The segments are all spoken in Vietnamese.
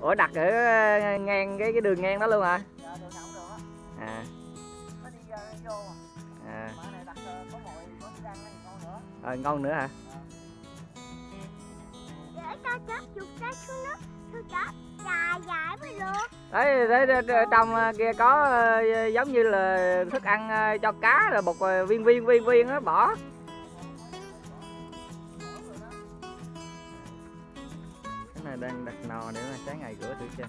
Ủa đặt ở ngang cái đường ngang đó luôn hả? Dạ, đường thẳng đường á. À. Nó đi vô à. À. Mà này đặt có mồi, có răng này ngon nữa. Rồi ngon nữa hả? Để tao chắp chuột trái xuống nước, tôi chắp dài dài mới được. Đấy, trong kia có giống như là thức ăn cho cá là bột viên đó bỏ. Đang đặt nò để mà sáng ngày rửa thử xem.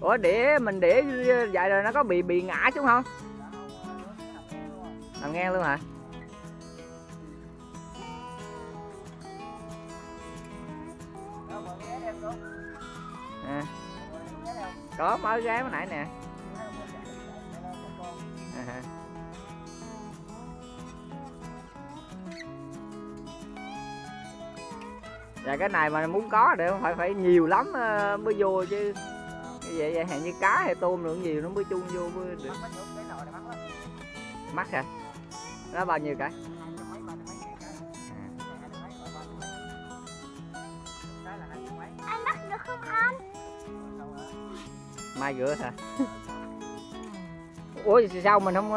Ủa đĩa mình đĩa vậy rồi nó có bị ngã xuống không? Nằm ngang luôn hả? À. Có mới gái mới nãy nè. À. Dạ cái này mà muốn có để phải nhiều lắm mới vô chứ. Vậy hẹn như cá hay tôm lượng nhiều nó mới chung vô mới được. Mắc hả? Nó bao nhiêu cái? Anh bắt được không anh? Mai rửa hả? Ủa sao mình không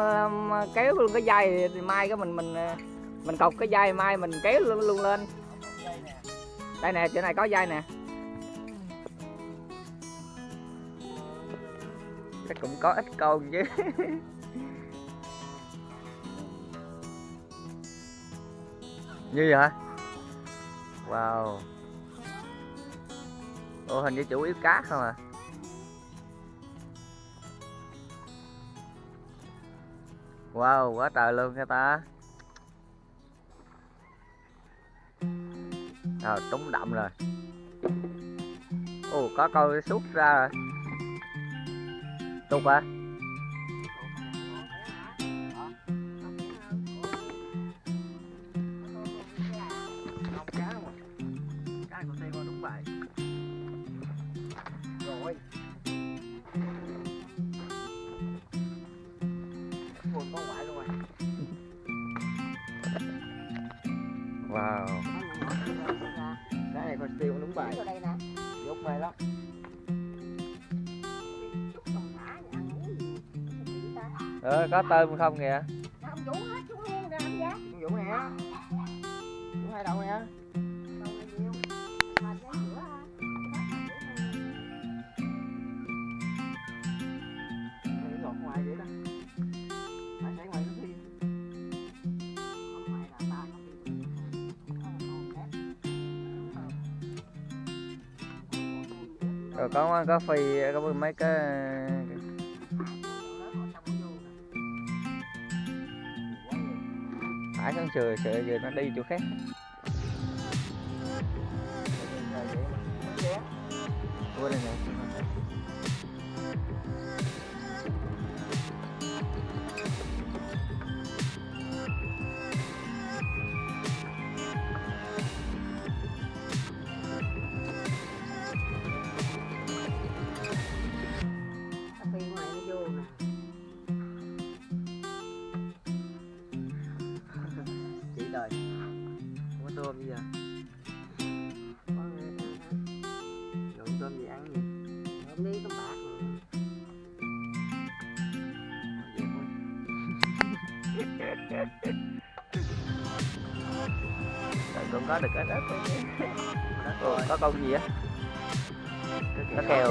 kéo luôn cái dây thì mai cái mình cột cái dây mai mình kéo luôn lên. Đây nè, chỗ này có dây nè. Chắc cũng có ít con chứ. Như vậy hả? Wow. Ủa hình như chủ yếu cá không à? Wow, quá trời luôn nha ta. Rồi, trúng đậm rồi. Ồ, có câu suốt ra rồi. Tục hả? Wow. Cái này còn tiêu đúng bài. Dốt mê lắm. Có tôm không kìa. Nó không vũ hết chúng luôn nè anh giá. Vũ nè. Vũ hai đậu nè. Đậu này nhiều. Mà lấy giữa ha. Nó ngọt ngoài vậy đó. Phải sáng ngoài nó thiên. Không ngoài là ba không bị. Rồi có phì có mấy cái phải con sừa sợ giờ nó đi chỗ khác. Tôm gì vậy? Có nghe ta hả? Lượng tôm gì ăn gì? Hôm nay tôm bạc mà. Trời cũng có được ít ít. Có con gì á? Có kèo.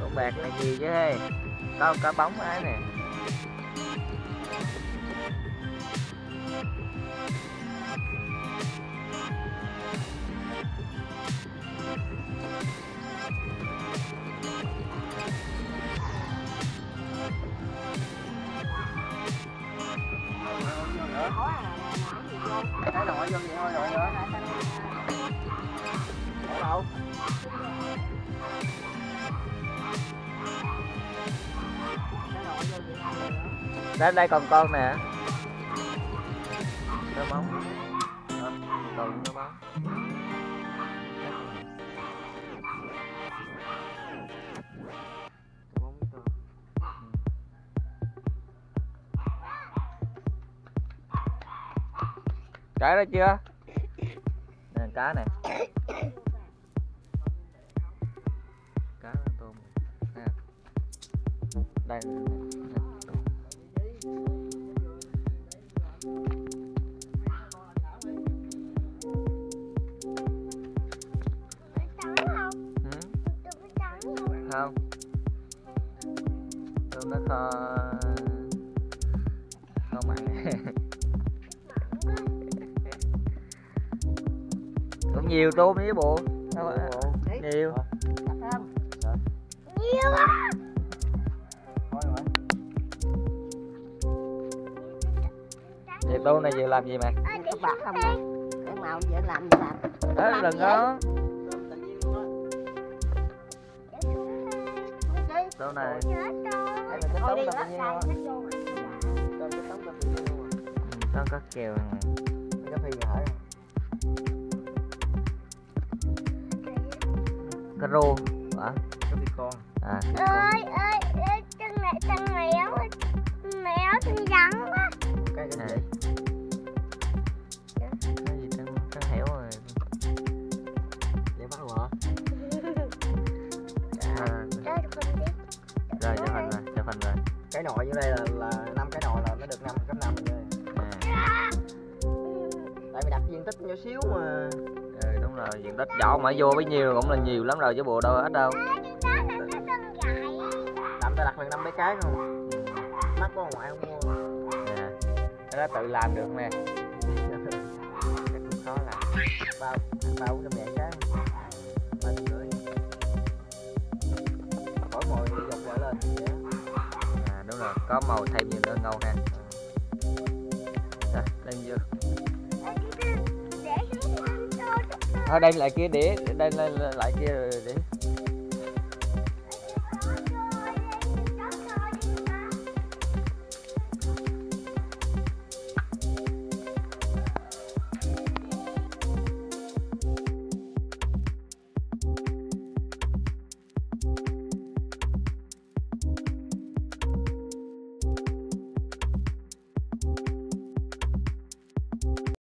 Tôm bạc này gì chứ hay có cá bóng ấy nè. Cái nội vô vậy thôi rồi nữa. Đâu? Đây còn con nè. máu. Đầu nó máu. Cái đó chưa? Nè cá này. Cá tôm. Nè. Đây. Không tôm nó kho kho mặn cũng nhiều tôm với bộ nhiều nhiều quá vậy tôm này giờ làm gì mày bạc không mày màu giờ làm đừng có đâu này. Thôi đi, nó con có kèo này. Nó phi hỏi. Cá rô hả? Cá phi con. À. Ơi, chân mèo. Mèo chân rắn quá. Cái này. Cái gì con hẻo rồi. Để bắt hả? Rồi cho phần rồi, cho phần rồi. Cái nồi dưới đây là 5 cái nồi là nó được 5 gấp 5 rồi. À. Tại vì đặt diện tích nhỏ xíu mà. Ừ đúng rồi, diện tích nhỏ mà vô bấy nhiêu cũng là nhiều lắm rồi chứ bộ đâu ít đâu. Tạm ta đặt lần 5 mấy cái không? Mắc có ngoại không mua. Nè. Cái đó tự làm được nè. Cái cũng khó làm. Bao cho mẹ cái. À đúng rồi, có màu thêm nhiều nữa ngâu ha. Rồi, lên vô. Ở đây lại kia để đây lại kia rồi để.